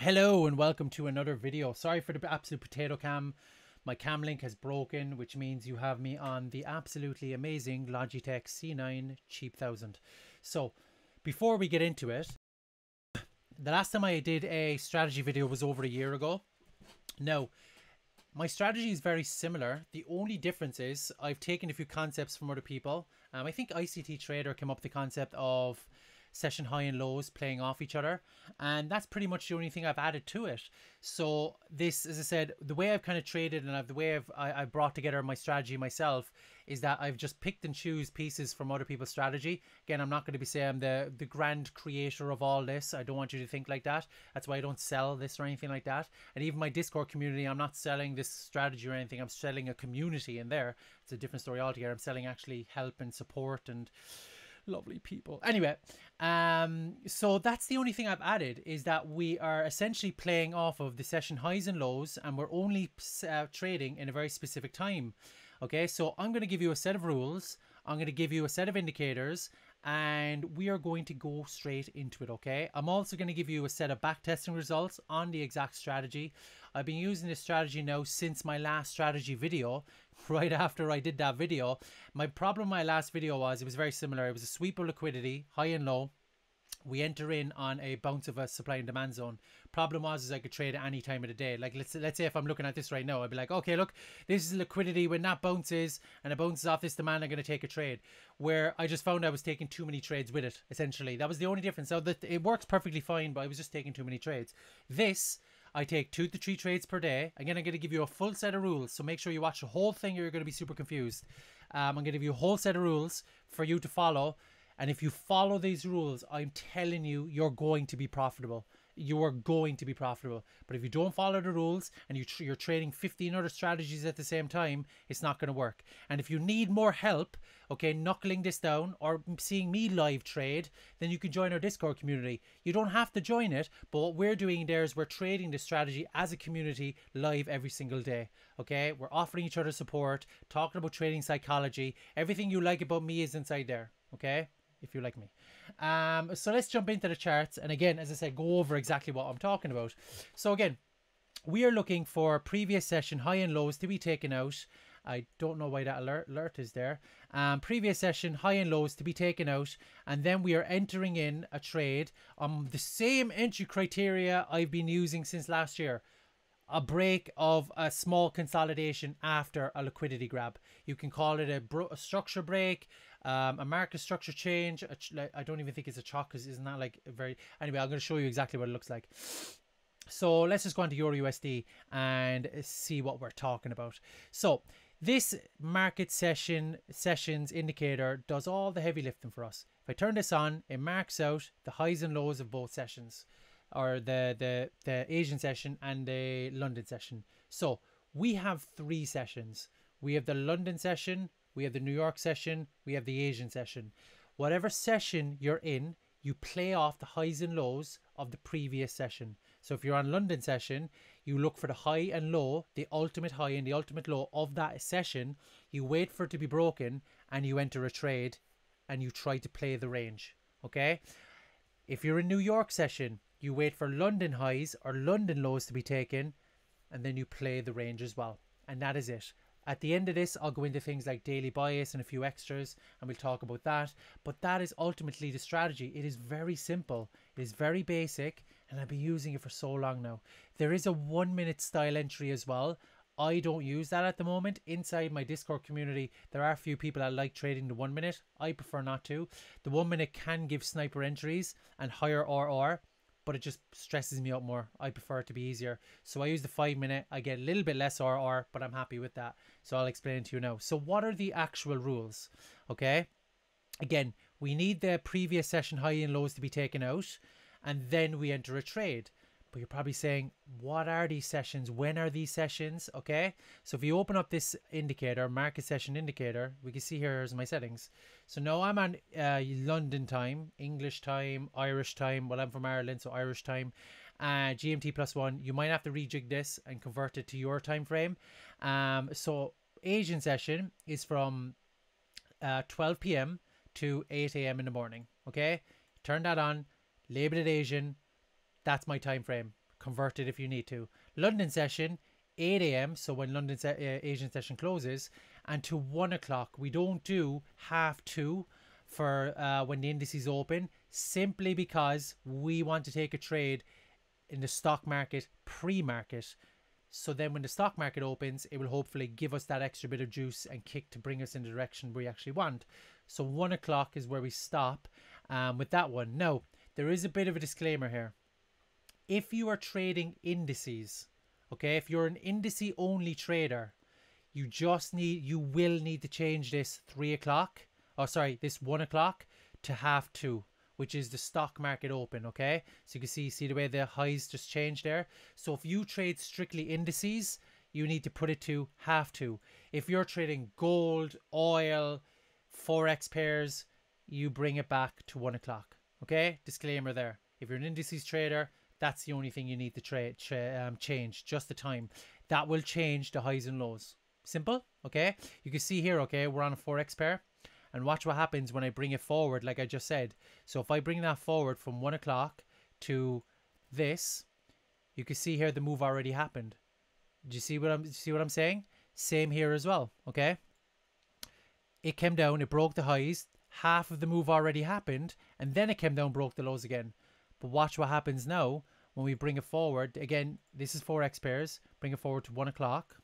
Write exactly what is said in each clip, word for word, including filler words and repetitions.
Hello and welcome to another video. Sorry for the absolute potato cam. My cam link has broken, which means you have me on the absolutely amazing Logitech C nine Cheap Thousand. So before we get into it, the last time I did a strategy video was over a year ago. Now, my strategy is very similar. The only difference is I've taken a few concepts from other people. Um, I think I C T Trader came up with the concept of session high and lows playing off each other, and that's pretty much the only thing I've added to it. So this, as I said, the way I've kind of traded and I've, the way I've I, I brought together my strategy myself is that I've just picked and choose pieces from other people's strategy. Again, I'm not going to be saying I'm the the grand creator of all this. I don't want you to think like that. That's why I don't sell this or anything like that. And even my Discord community, I'm not selling this strategy or anything. I'm selling a community in there. It's a different story altogether. I'm selling actually help and support and lovely people. Anyway, um so that's the only thing I've added, is that we are essentially playing off of the session highs and lows, and we're only uh, trading in a very specific time. Okay, so I'm going to give you a set of rules, I'm going to give you a set of indicators, and we are going to go straight into it. Okay, I'm also going to give you a set of back testing results on the exact strategy. I've been using this strategy now since my last strategy video. Right after I did that video, my problem my last video was, it was very similar. It was a sweep of liquidity, high and low. We enter in on a bounce of a supply and demand zone. Problem was is I could trade at any time of the day. Like let's let's say if I'm looking at this right now, I'd be like, okay, look, this is liquidity. When that bounces and it bounces off this demand, I'm going to take a trade. Where I just found I was taking too many trades with it. Essentially, that was the only difference. So that it works perfectly fine, but I was just taking too many trades. This, I take two to three trades per day. Again, I'm going to give you a full set of rules, so make sure you watch the whole thing or you're going to be super confused. Um, I'm going to give you a whole set of rules for you to follow. And if you follow these rules, I'm telling you, you're going to be profitable. You are going to be profitable. But if you don't follow the rules and you tr you're trading fifteen other strategies at the same time, it's not going to work. And if you need more help, okay, knuckling this down or seeing me live trade, then you can join our Discord community. You don't have to join it, but what we're doing there is we're trading this strategy as a community live every single day. Okay, we're offering each other support, talking about trading psychology. Everything you like about me is inside there. Okay, if you like me. Um, so let's jump into the charts. And again, as I said, go over exactly what I'm talking about. So again, we are looking for previous session high and lows to be taken out. I don't know why that alert, alert is there. Um, previous session high and lows to be taken out. And then we are entering in a trade on the same entry criteria I've been using since last year. A break of a small consolidation after a liquidity grab. You can call it a, bro a structure break, um, a market structure change. A ch I don't even think it's a chalk because isn't that like a very... Anyway, I'm going to show you exactly what it looks like. So let's just go on to EURUSD and see what we're talking about. So this market session sessions indicator does all the heavy lifting for us. If I turn this on, it marks out the highs and lows of both sessions. Or the, the the Asian session and the London session. So we have three sessions. We have the London session, we have the New York session, we have the Asian session. Whatever session you're in, you play off the highs and lows of the previous session. So if you're on London session, you look for the high and low, the ultimate high and the ultimate low of that session. You wait for it to be broken and you enter a trade and you try to play the range. Okay? If you're in New York session, you wait for London highs or London lows to be taken and then you play the range as well. And that is it. At the end of this, I'll go into things like daily bias and a few extras and we'll talk about that. But that is ultimately the strategy. It is very simple. It is very basic and I've been using it for so long now. There is a one minute style entry as well. I don't use that at the moment. Inside my Discord community, there are a few people that like trading the one minute. I prefer not to. The one minute can give sniper entries and higher R R. But it just stresses me out more. I prefer it to be easier. So I use the five minute. I get a little bit less R R, but I'm happy with that. So I'll explain it to you now. So what are the actual rules? Okay. Again, we need the previous session high and lows to be taken out. And then we enter a trade. But you're probably saying, what are these sessions? When are these sessions? Okay. So if you open up this indicator, market session indicator, we can see here's my settings. So now I'm on uh, London time, English time, Irish time. Well, I'm from Ireland, so Irish time. Uh, G M T plus one. You might have to rejig this and convert it to your time frame. Um, so Asian session is from uh, twelve p m to eight a m in the morning. Okay. Turn that on. Label it Asian. That's my time frame. convert it if you need to. London session, eight A M, so when London se uh, Asian session closes, and to one o'clock. We don't do half two for uh, when the indices open, simply because we want to take a trade in the stock market pre-market. So then when the stock market opens, it will hopefully give us that extra bit of juice and kick to bring us in the direction we actually want. So one o'clock is where we stop um, with that one. Now, there is a bit of a disclaimer here. If you are trading indices, okay, if you're an indice only trader, you just need, you will need to change this three o'clock, or sorry, this one o'clock to half two, which is the stock market open, okay? So you can see, see the way the highs just changed there. So if you trade strictly indices, you need to put it to half two. If you're trading gold, oil, forex pairs, you bring it back to one o'clock, okay? Disclaimer there. If you're an indices trader, that's the only thing you need to trade tra um, change, just the time. That will change the highs and lows. Simple, okay? You can see here, okay, we're on a forex pair. And watch what happens when I bring it forward, like I just said. So if I bring that forward from one o'clock to this, you can see here the move already happened. Do you see what I'm see what I'm saying? Same here as well. Okay. It came down, it broke the highs, half of the move already happened, and then it came down, broke the lows again. But watch what happens now when we bring it forward. Again, this is forex pairs. Bring it forward to one o'clock.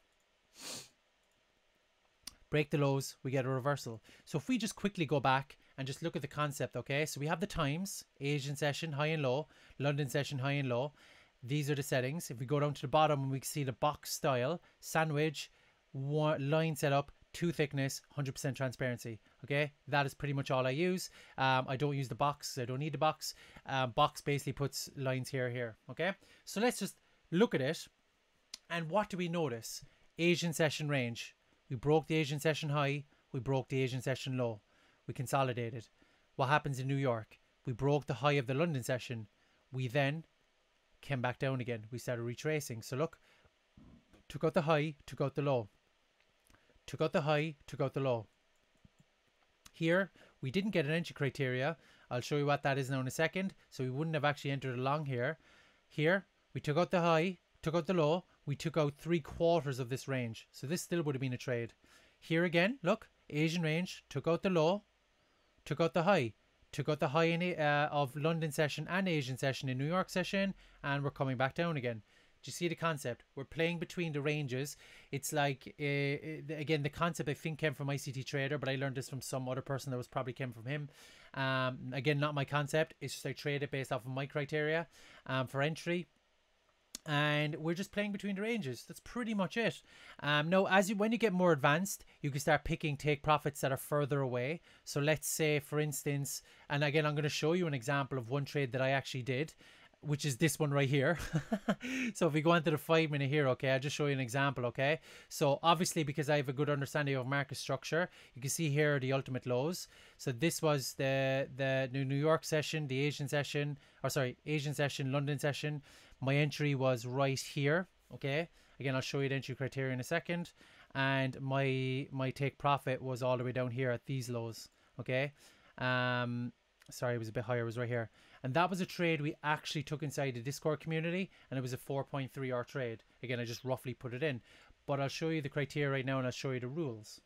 Break the lows, we get a reversal. So if we just quickly go back and just look at the concept, okay? So we have the times, Asian session, high and low, London session, high and low. These are the settings. If we go down to the bottom and we can see the box style, sandwich, one line setup, two thickness, one hundred percent transparency, okay? That is pretty much all I use. Um, I don't use the box, I don't need the box. Um, box basically puts lines here, here, okay? So let's just look at it. And what do we notice? Asian session range. We broke the Asian session high. We broke the Asian session low. We consolidated. What happens in New York? We broke the high of the London session. We then came back down again. We started retracing. So look, took out the high, took out the low. Took out the high, took out the low. Here, we didn't get an entry criteria. I'll show you what that is now in a second. So we wouldn't have actually entered along here. Here, we took out the high, took out the low. We took out three quarters of this range. So this still would have been a trade. Here again, look, Asian range, took out the low, took out the high, took out the high in, uh, of London session and Asian session in New York session, and we're coming back down again. Do you see the concept? We're playing between the ranges. It's like, uh, again, the concept I think came from I C T Trader, but I learned this from some other person that was probably came from him. Um, again, not my concept. It's just I trade it based off of my criteria um, for entry. And we're just playing between the ranges. That's pretty much it. Um, now, as you when you get more advanced, you can start picking take profits that are further away. So let's say, for instance, and again, I'm going to show you an example of one trade that I actually did, which is this one right here. So if we go on to the five minute here, okay, I'll just show you an example, okay? So obviously, because I have a good understanding of market structure, you can see here are the ultimate lows. So this was the, the New York session, the Asian session, or sorry, Asian session, London session. My entry was right here, okay? Again, I'll show you the entry criteria in a second. And my my take profit was all the way down here at these lows, okay? Um, sorry, it was a bit higher, it was right here. And that was a trade we actually took inside the Discord community, and it was a four point three R trade. Again, I just roughly put it in, but I'll show you the criteria right now and I'll show you the rules.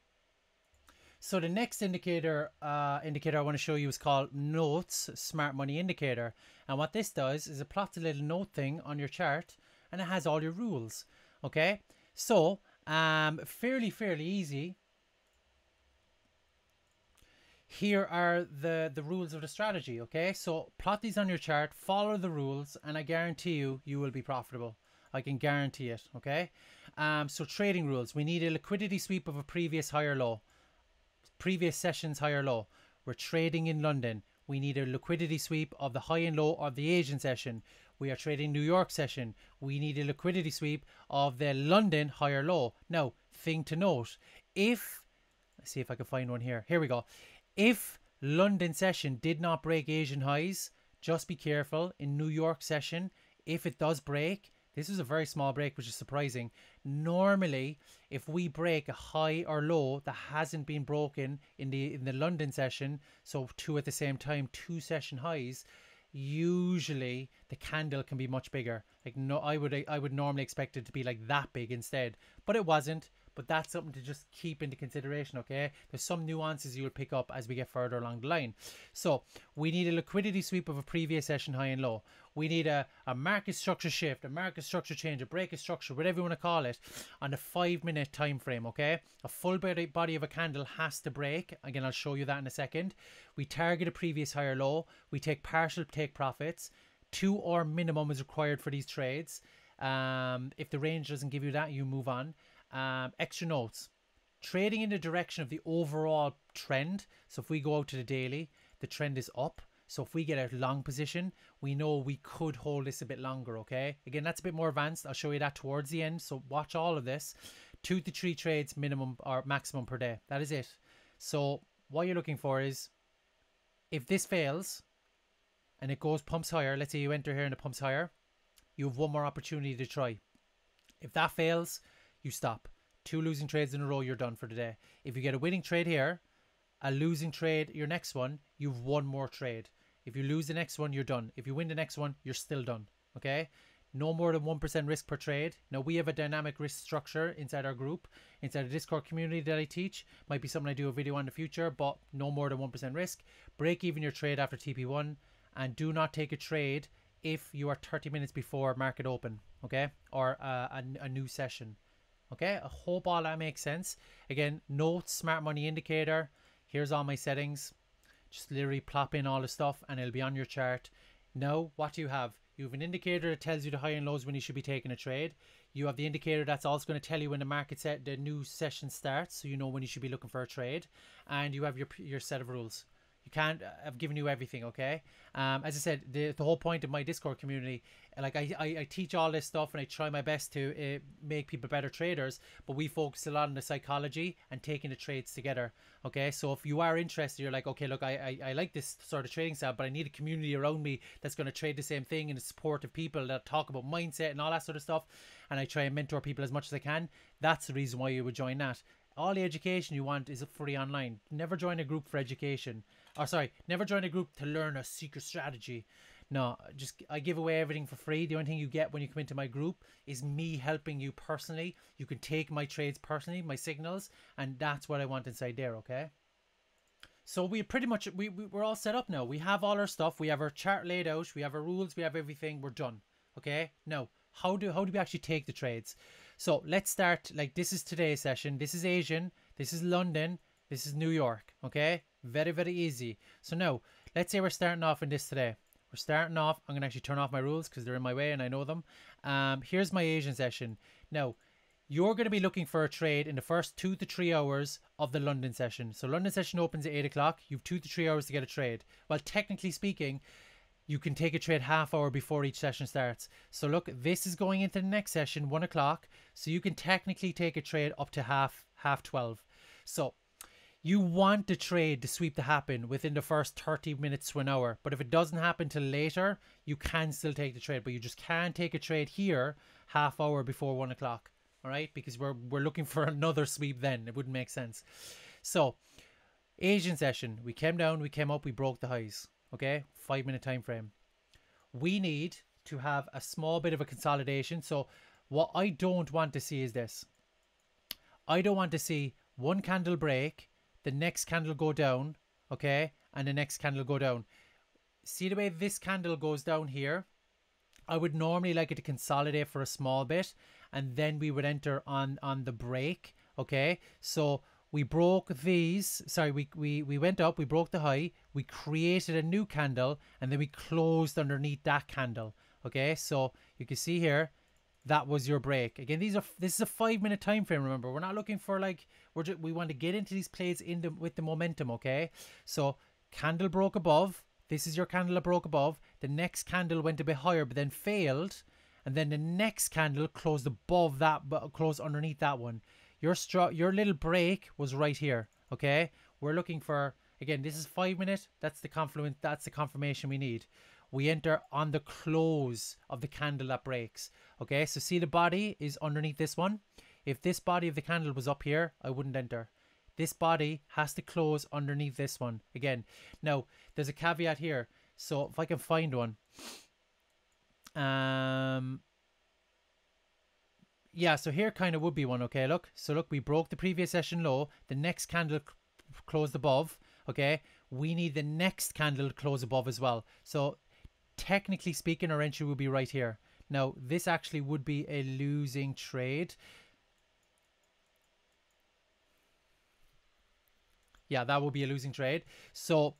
So the next indicator uh, indicator I want to show you is called Notes Smart Money Indicator. And what this does is it plots a little note thing on your chart and it has all your rules, okay? So um, fairly, fairly easy. Here are the the rules of the strategy, okay? So plot these on your chart, follow the rules, and I guarantee you you will be profitable. I can guarantee it, okay? Um so trading rules: we need a liquidity sweep of a previous higher low, previous sessions higher low. We're trading in London, we need a liquidity sweep of the high and low of the Asian session. We are trading New York session, we need a liquidity sweep of the London higher low. Now, thing to note, if let's see if I can find one here, here we go. If London session did not break Asian highs, just be careful. In New York session, if it does break, this is a very small break, which is surprising. Normally, if we break a high or low that hasn't been broken in the in the London session, so two at the same time, two session highs, usually the candle can be much bigger. Like no, I would I would normally expect it to be like that big instead, but it wasn't. But that's something to just keep into consideration, okay? There's some nuances you will pick up as we get further along the line. So we need a liquidity sweep of a previous session high and low. We need a, a market structure shift, a market structure change, a break of structure, whatever you want to call it, on a five-minute time frame, okay? A full body, body of a candle has to break. Again, I'll show you that in a second. We target a previous high or low. We take partial take profits. Two or minimum is required for these trades. Um, if the range doesn't give you that, you move on. Um, extra notes, trading in the direction of the overall trend. So if we go out to the daily, the trend is up. So if we get a long position, we know we could hold this a bit longer, okay? Again, that's a bit more advanced. I'll show you that towards the end. So watch all of this. Two to three trades minimum or maximum per day. That is it. So what you're looking for is, if this fails and it goes pumps higher, let's say you enter here and it pumps higher, you have one more opportunity to try. If that fails, you stop. Two losing trades in a row, you're done for today. If you get a winning trade here, a losing trade, your next one, you've one more trade. If you lose the next one, you're done. If you win the next one, you're still done, okay? No more than one percent risk per trade. Now, we have a dynamic risk structure inside our group, inside the Discord community that I teach. Might be something I do a video on in the future, but no more than one percent risk. Break even your trade after T P one, and do not take a trade if you are thirty minutes before market open, okay? Or uh, a, a new session. Okay, I hope all that makes sense. Again, Notes Smart Money Indicator. Here's all my settings. Just literally plop in all the stuff and it'll be on your chart. Now, what do you have? You have an indicator that tells you the high and lows when you should be taking a trade. You have the indicator that's also going to tell you when the market set, the new session starts, so you know when you should be looking for a trade. And you have your, your set of rules. You can't, I've given you everything, okay? Um, as I said, the, the whole point of my Discord community, like I, I, I teach all this stuff and I try my best to uh, make people better traders, but we focus a lot on the psychology and taking the trades together, okay? So if you are interested, you're like, okay, look, I, I, I like this sort of trading style, but I need a community around me that's going to trade the same thing and the support of people that talk about mindset and all that sort of stuff, and I try and mentor people as much as I can. That's the reason why you would join that. All the education you want is free online. Never join a group for education. Or sorry, never join a group to learn a secret strategy. No, just I give away everything for free. The only thing you get when you come into my group is me helping you personally. You can take my trades personally, my signals, and that's what I want inside there, okay? So we pretty much, we, we, we're all set up now. We have all our stuff. We have our chart laid out. We have our rules. We have everything. We're done, okay? Now, how do, how do we actually take the trades? So let's start, like this is today's session, this is Asian, this is London, this is New York, okay? Very, very easy. So now, let's say we're starting off in this today. We're starting off, I'm going to actually turn off my rules because they're in my way and I know them. Um, here's my Asian session. Now, you're going to be looking for a trade in the first two to three hours of the London session. So London session opens at eight o'clock, you have two to three hours to get a trade. Well, technically speaking, you can take a trade half hour before each session starts. So look, this is going into the next session, one o'clock. So you can technically take a trade up to half, half twelve. So you want the trade, the sweep to happen within the first thirty minutes to an hour. But if it doesn't happen till later, you can still take the trade, but you just can't take a trade here half hour before one o'clock. All right, because we're, we're looking for another sweep then. It wouldn't make sense. So Asian session, we came down, we came up, we broke the highs. Okay, five minute time frame. We need to have a small bit of a consolidation. So what I don't want to see is this. I don't want to see one candle break, the next candle go down, okay, and the next candle go down. See the way this candle goes down here? I would normally like it to consolidate for a small bit, and then we would enter on, on the break, okay? So we broke these, sorry, we, we, we went up, we broke the high, we created a new candle, and then we closed underneath that candle. Okay, so you can see here, that was your break. Again, these are this is a five minute time frame, remember. We're not looking for like, we're just, we want to get into these plays in the, with the momentum, okay? So candle broke above, this is your candle that broke above, the next candle went a bit higher but then failed, and then the next candle closed above that, but closed underneath that one. Your straw, your little break was right here. Okay, we're looking for, again, this is five minutes. That's the confluence. That's the confirmation we need. We enter on the close of the candle that breaks. Okay, so see the body is underneath this one. If this body of the candle was up here, I wouldn't enter. This body has to close underneath this one again. Now, there's a caveat here. So if I can find one. Um, yeah, so here kind of would be one. Okay, look. So look, we broke the previous session low. The next candle closed above. Okay, we need the next candle to close above as well. So technically speaking, our entry will be right here. Now, this actually would be a losing trade. Yeah, that would be a losing trade. So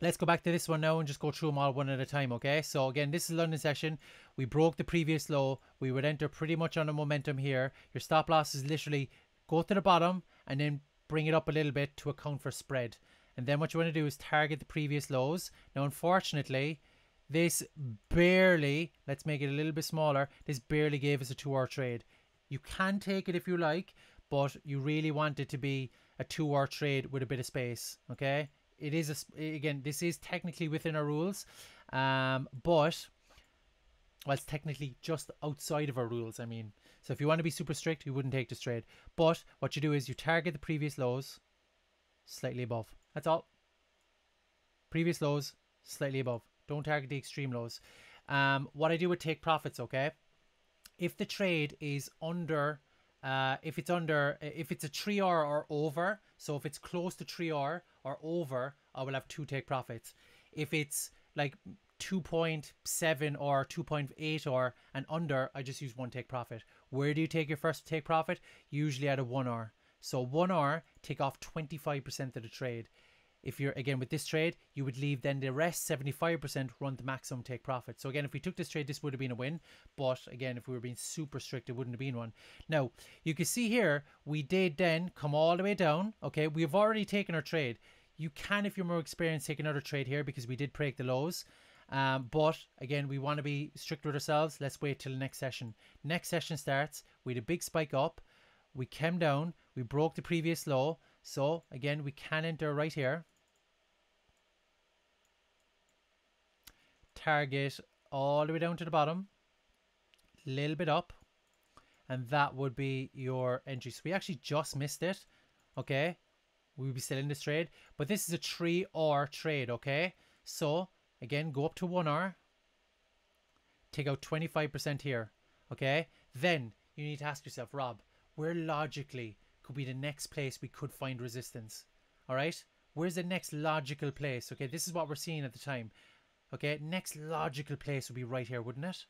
let's go back to this one now and just go through them all one at a time, okay? So again, this is London session. We broke the previous low. We would enter pretty much on a momentum here. Your stop loss is literally go to the bottom and then bring it up a little bit to account for spread. And then what you want to do is target the previous lows. Now, unfortunately, this barely, let's make it a little bit smaller, this barely gave us a two hour trade. You can take it if you like, but you really want it to be a two hour trade with a bit of space, okay? It is, a, again, this is technically within our rules, um, but, well, it's technically just outside of our rules, I mean. So if you want to be super strict, you wouldn't take this trade. But what you do is you target the previous lows slightly above. That's all. Previous lows slightly above. Don't target the extreme lows. Um, what I do with take profits, okay? If the trade is under, uh, if it's under, if it's a three hour or over, so if it's close to three hour or over, I will have two take profits. If it's like two point seven or two point eight or and under, I just use one take profit. Where do you take your first take profit? Usually at a one hour. So one hour, take off twenty-five percent of the trade. If you're, again, with this trade, you would leave then the rest, seventy-five percent, run the maximum take profit. So again, if we took this trade, this would have been a win. But again, if we were being super strict, it wouldn't have been one. Now, you can see here, we did then come all the way down. Okay, we've already taken our trade. You can, if you're more experienced, take another trade here because we did break the lows. Um, but again, we want to be strict with ourselves. Let's wait till the next session. Next session starts. We had a big spike up. We came down. We broke the previous low. So again, we can enter right here. Target all the way down to the bottom, little bit up, and that would be your entry. So we actually just missed it. Okay, we'll be still in this trade, but this is a three hour trade. Okay, so again, go up to one hour, take out twenty-five percent here. Okay, then you need to ask yourself, Rob, where logically could be the next place we could find resistance? All right, where's the next logical place? Okay, this is what we're seeing at the time. Okay, next logical place would be right here, wouldn't it?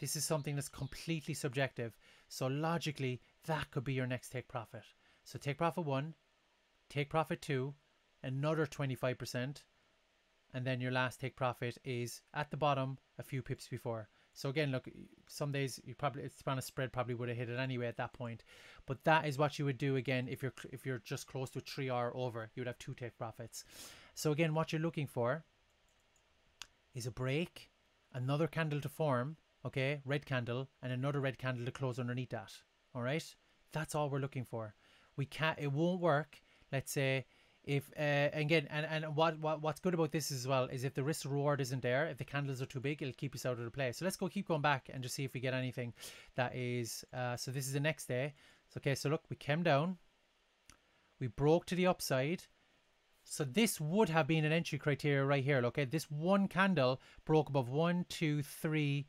This is something that's completely subjective. So logically, that could be your next take profit. So take profit one, take profit two, another twenty-five percent. And then your last take profit is at the bottom, a few pips before. So again, look, some days you probably, it's been a spread, probably would have hit it anyway at that point. But that is what you would do again if you're, if you're just close to a three hour over, you would have two take profits. So again, what you're looking for is a break, another candle to form, okay, red candle, and another red candle to close underneath that. All right, that's all we're looking for. We can't, it won't work, let's say, if uh, again, and and what, what what's good about this as well is if the risk reward isn't there, if the candles are too big, it'll keep us out of the play. So let's go keep going back and just see if we get anything that is uh, so this is the next day. So okay, so look, we came down, we broke to the upside. So this would have been an entry criteria right here. Okay, this one candle broke above one, two, three,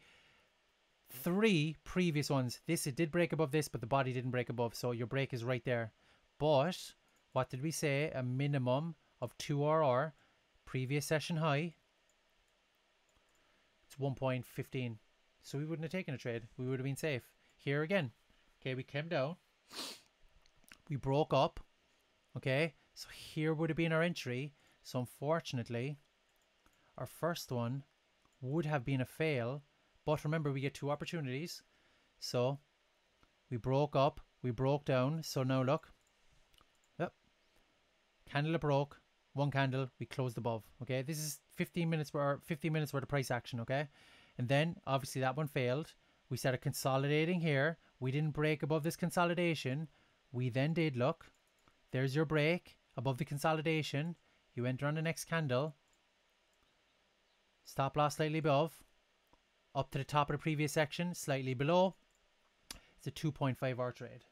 three previous ones. This, it did break above this, but the body didn't break above. So your break is right there. But what did we say? A minimum of two R R, previous session high. It's one point one five. So we wouldn't have taken a trade. We would have been safe. Here again. Okay, we came down. We broke up. Okay. So here would have been our entry. So unfortunately, our first one would have been a fail. But remember, we get two opportunities. So we broke up, we broke down. So now look, yep, candle broke, one candle, we closed above. Okay, this is fifteen minutes worth, fifteen minutes worth of price action. Okay, and then obviously that one failed. We started consolidating here. We didn't break above this consolidation. We then did look. There's your break. Above the consolidation, you enter on the next candle. Stop loss slightly above. Up to the top of the previous section, slightly below. It's a two point five R trade.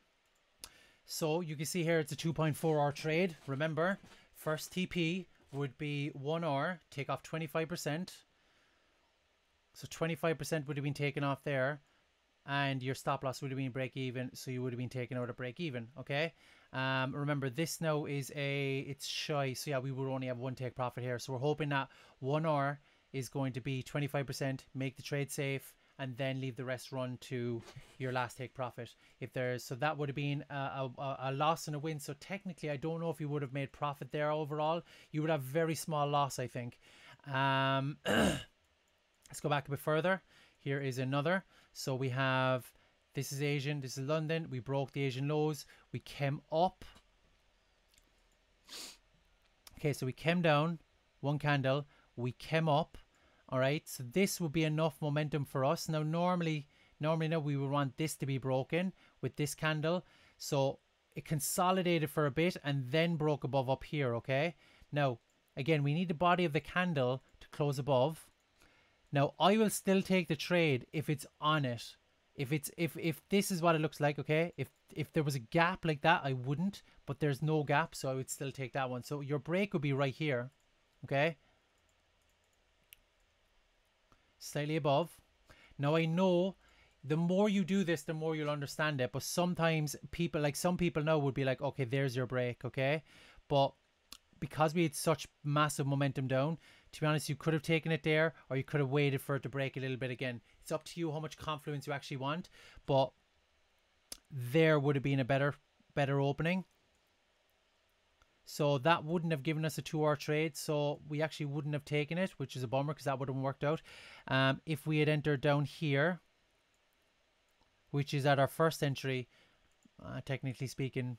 So you can see here it's a two point four R trade. Remember, first T P would be one hour, take off twenty-five percent. So twenty-five percent would have been taken off there, and your stop loss would have been break even. So you would have been taken out at break even. Okay. Um, remember this now is a, it's shy. So yeah, we would only have one take profit here. So we're hoping that one hour is going to be twenty-five percent, make the trade safe, and then leave the rest run to your last take profit. If there's, so that would have been a, a, a loss and a win. So technically, I don't know if you would have made profit there overall. You would have very small loss, I think. Um, let's go back a bit further. Here is another. So we have, this is Asian, this is London. We broke the Asian lows. We came up. Okay, so we came down one candle. We came up. All right, so this would be enough momentum for us. Now, normally, normally now we would want this to be broken with this candle. So it consolidated for a bit and then broke above up here, okay? Now, again, we need the body of the candle to close above. Now, I will still take the trade if it's on it. If it's if if this is what it looks like, okay? If if there was a gap like that, I wouldn't, but there's no gap, so I would still take that one. So your break would be right here, okay? Slightly above. Now, I know the more you do this, the more you'll understand it, but sometimes people, like some people now would be like, okay, there's your break, okay? But because we had such massive momentum down, to be honest, you could have taken it there, or you could have waited for it to break a little bit again. It's up to you how much confluence you actually want, but there would have been a better better opening. So that wouldn't have given us a two-hour trade. So we actually wouldn't have taken it, which is a bummer because that would have worked out. Um, if we had entered down here, which is at our first entry, uh, technically speaking,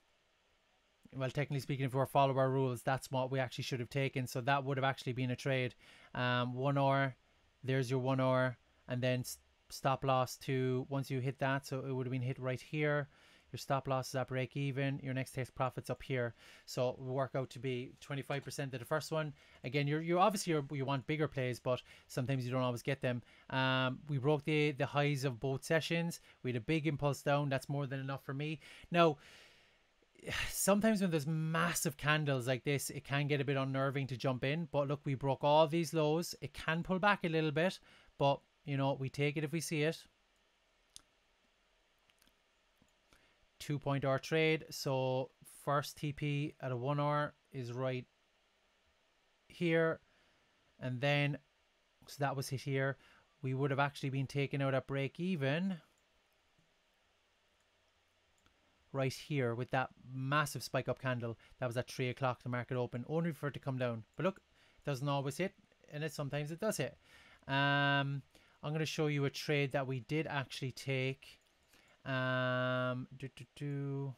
well, technically speaking, if we were following our rules, that's what we actually should have taken. So that would have actually been a trade. Um, one hour, there's your one hour, and then stop loss to, once you hit that, so it would have been hit right here. Your stop loss is at break even. Your next take profit's up here. So it will work out to be twenty-five percent of the first one. Again, you're, you're obviously you're, you want bigger plays, but sometimes you don't always get them. Um, we broke the, the highs of both sessions. We had a big impulse down. That's more than enough for me. Now, sometimes when there's massive candles like this, it can get a bit unnerving to jump in. But look, we broke all these lows. It can pull back a little bit, but, you know, we take it if we see it. two point hour trade. So first T P at a one hour is right here, and then so that was hit here. We would have actually been taken out at break even right here with that massive spike up candle. That was at three o'clock the market opened, only for it to come down. But look, it doesn't always hit, and it sometimes it does hit. Um, I'm going to show you a trade that we did actually take. Um, do, do, do.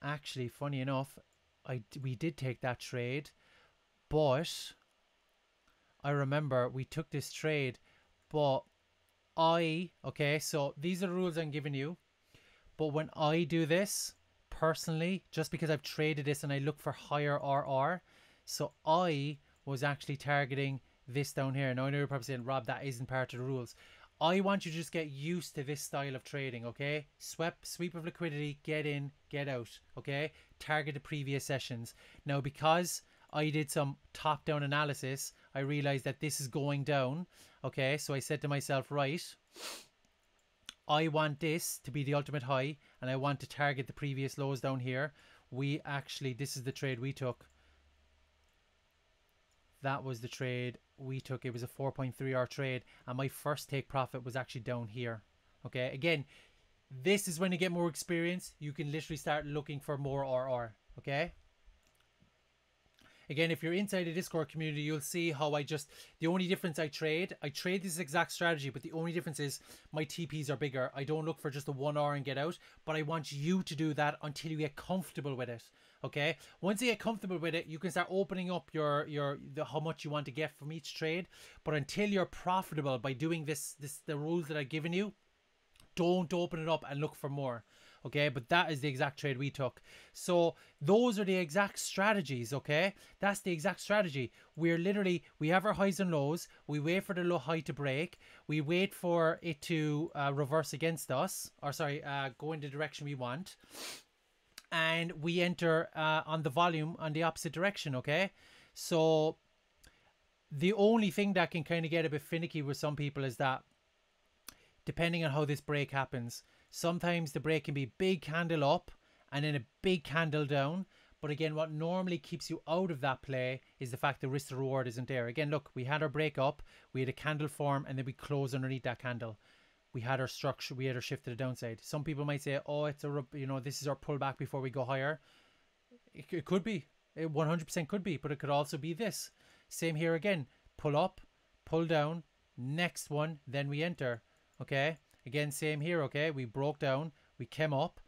Actually, funny enough, I, we did take that trade, but I remember we took this trade, but I, okay, so these are the rules I'm giving you, but when I do this personally, just because I've traded this and I look for higher R R, so I was actually targeting this down here. Now, I know you're probably saying, Rob, that isn't part of the rules. I want you to just get used to this style of trading, okay? Sweep, sweep of liquidity, get in, get out, okay? Target the previous sessions. Now, because I did some top-down analysis, I realized that this is going down, okay? So I said to myself, right, I want this to be the ultimate high, and I want to target the previous lows down here. We actually, this is the trade we took. That was the trade we took. It was a four point three hour trade, and my first take profit was actually down here, okay? Again, this is when you get more experience. You can literally start looking for more R R, okay? Again, if you're inside the Discord community, you'll see how I just, the only difference I trade, I trade this exact strategy, but the only difference is my T Ps are bigger. I don't look for just a one hour and get out, but I want you to do that until you get comfortable with it. Okay, once you get comfortable with it, you can start opening up your your the, how much you want to get from each trade. But until you're profitable by doing this, this the rules that I've given you, don't open it up and look for more. Okay, but that is the exact trade we took. So those are the exact strategies, okay? That's the exact strategy. We're literally, we have our highs and lows. We wait for the low high to break. We wait for it to uh, reverse against us, or sorry, uh, go in the direction we want. and we enter uh, on the volume on the opposite direction, okay? So the only thing that can kind of get a bit finicky with some people is that depending on how this break happens, sometimes the break can be big candle up and then a big candle down. But again, what normally keeps you out of that play is the fact the risk to reward isn't there. Again, look, we had our break up, we had a candle form, and then we close underneath that candle. We had our structure, we had our shift to the downside. Some people might say, oh, it's a, you know, this is our pullback before we go higher. It, it could be, it one hundred percent could be, but it could also be this. Same here again, pull up, pull down, next one, then we enter, okay? Again, same here, okay? We broke down, we came up,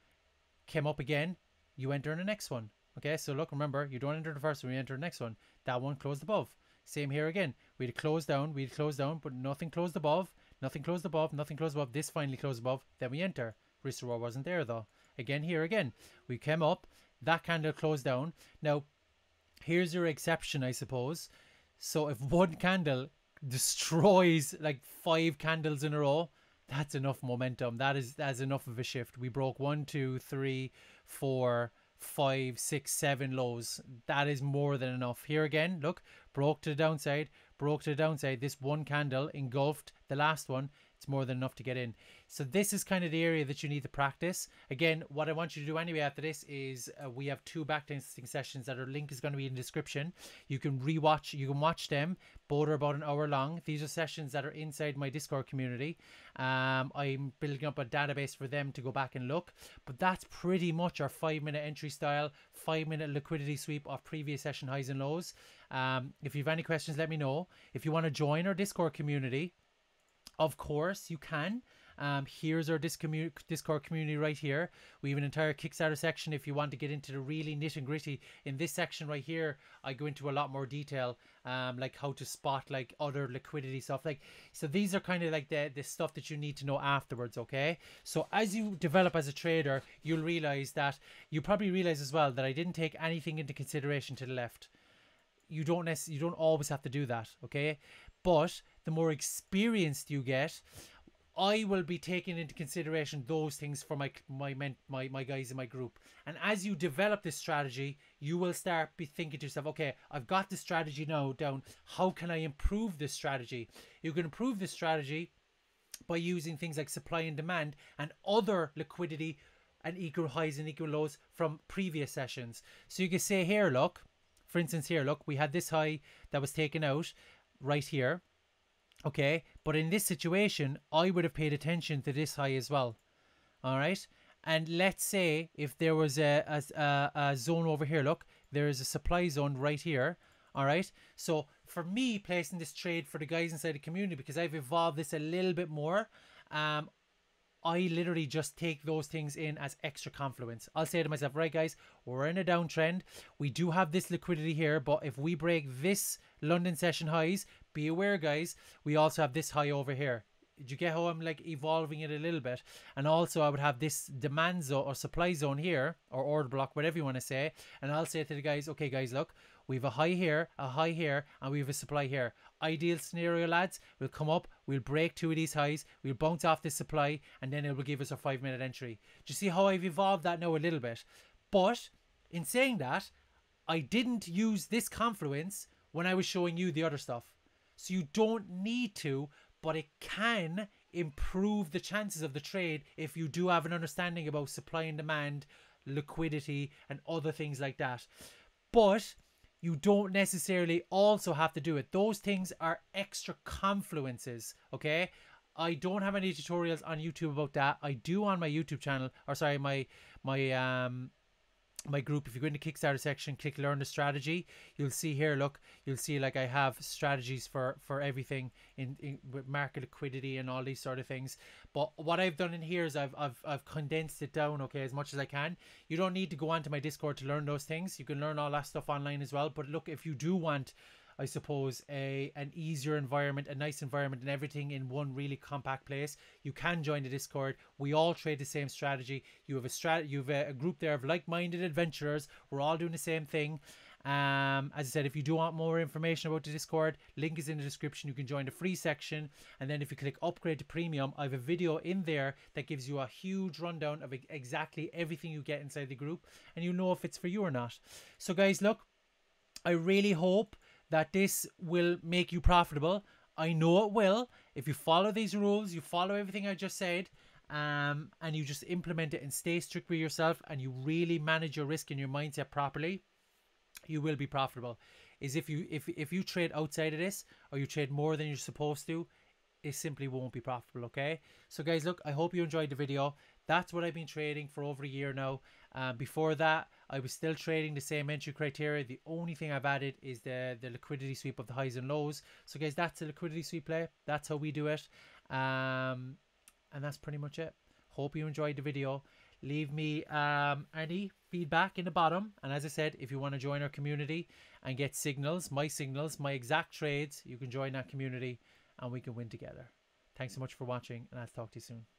came up again, you enter in the next one. Okay, so look, remember, you don't enter the first one, you enter the next one. That one closed above. Same here again. We'd close down, we'd close down, but nothing closed above, nothing closed above, nothing closed above. This finally closed above, then we enter. Risk reward wasn't there though. Again, here again, we came up, that candle closed down. Now, here's your exception, I suppose. So if one candle destroys like five candles in a row, that's enough momentum. That is, that's enough of a shift. We broke one, two, three, four, five, six, seven lows. That is more than enough. Here again, look, broke to the downside, broke to the downside. This one candle engulfed the last one. It's more than enough to get in. So this is kind of the area that you need to practice. Again, what I want you to do anyway after this is uh, we have two backtesting sessions that our link is going to be in the description. You can rewatch, you can watch them. Both are about an hour long. These are sessions that are inside my Discord community. Um, I'm building up a database for them to go back and look. But that's pretty much our five minute entry style, five minute liquidity sweep of previous session highs and lows. Um, if you have any questions, let me know. If you want to join our Discord community, of course you can. Um, here's our Discord community right here. We have an entire Kickstarter section if you want to get into the really nitty gritty. In this section right here, I go into a lot more detail, um, like how to spot like other liquidity stuff. Like, so these are kind of like the, the stuff that you need to know afterwards, okay? So as you develop as a trader, you'll realize that, you probably realize as well that I didn't take anything into consideration to the left. You don't necessarily, you don't always have to do that, okay? But the more experienced you get, I will be taking into consideration those things for my my men, my my guys in my group. And as you develop this strategy, you will start be thinking to yourself, okay, I've got the strategy now down. How can I improve this strategy? You can improve this strategy by using things like supply and demand and other liquidity and equal highs and equal lows from previous sessions. So you can say here, look, for instance here, look, we had this high that was taken out right here. Okay, but in this situation, I would have paid attention to this high as well. All right. And let's say if there was a, a, a zone over here, look, there is a supply zone right here. All right. So for me, placing this trade for the guys inside the community, because I've evolved this a little bit more, um, I literally just take those things in as extra confluence. I'll say to myself, right guys, we're in a downtrend. We do have this liquidity here, but if we break this London session highs, be aware guys, we also have this high over here. Do you get how I'm like evolving it a little bit? And also I would have this demand zone or supply zone here, or order block, whatever you want to say. And I'll say to the guys, okay guys, look, we have a high here, a high here, and we have a supply here. Ideal scenario, lads, we'll come up, we'll break two of these highs, we'll bounce off this supply, and then it will give us a five minute entry. Do you see how I've evolved that now a little bit? But in saying that, I didn't use this confluence when I was showing you the other stuff. So you don't need to, but it can improve the chances of the trade if you do have an understanding about supply and demand, liquidity, and other things like that. But you don't necessarily also have to do it. Those things are extra confluences, okay? I don't have any tutorials on YouTube about that. I do on my YouTube channel, or sorry, my my um my group. If you go in the Kickstarter section, click learn the strategy, you'll see here, look, you'll see like I have strategies for for everything in, in with market liquidity and all these sort of things. But what I've done in here is I've, I've I've condensed it down, okay, as much as I can. You don't need to go onto my Discord to learn those things. You can learn all that stuff online as well. But look, if you do want, I suppose, a an easier environment, a nice environment, and everything in one really compact place, you can join the Discord. We all trade the same strategy. You have a strat, you have a, a group there of like-minded adventurers. We're all doing the same thing. Um, as I said, if you do want more information about the Discord, link is in the description. You can join the free section, and then if you click upgrade to premium, I have a video in there that gives you a huge rundown of exactly everything you get inside the group, and you know if it's for you or not. So guys, look, I really hope that this will make you profitable. I know it will if you follow these rules, you follow everything I just said, um, and you just implement it and stay strict with yourself, and you really manage your risk and your mindset properly. You will be profitable. Is if you if if you trade outside of this, or you trade more than you're supposed to, it simply won't be profitable. Okay, so guys, look, I hope you enjoyed the video. That's what I've been trading for over a year now. Uh, before that, I was still trading the same entry criteria. The only thing I've added is the the liquidity sweep of the highs and lows. So guys, that's a liquidity sweep play. That's how we do it, um and that's pretty much it. Hope you enjoyed the video. Leave me um, any feedback in the bottom. And as I said, if you want to join our community and get signals, my signals, my exact trades, you can join that community and we can win together. Thanks so much for watching, and I'll talk to you soon.